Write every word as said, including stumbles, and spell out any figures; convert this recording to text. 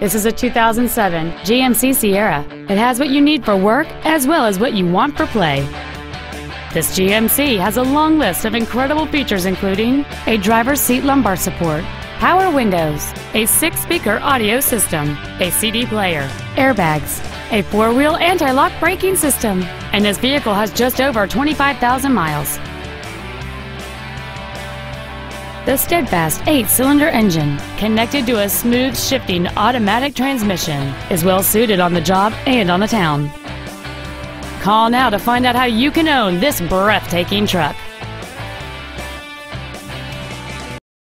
This is a two thousand seven G M C Sierra. It has what you need for work as well as what you want for play. This G M C has a long list of incredible features, including a driver's seat lumbar support, power windows, a six-speaker audio system, a C D player, airbags, a four-wheel anti-lock braking system, and this vehicle has just over twenty-five thousand miles. The steadfast eight-cylinder engine, connected to a smooth shifting automatic transmission, is well suited on the job and on the town. Call now to find out how you can own this breathtaking truck.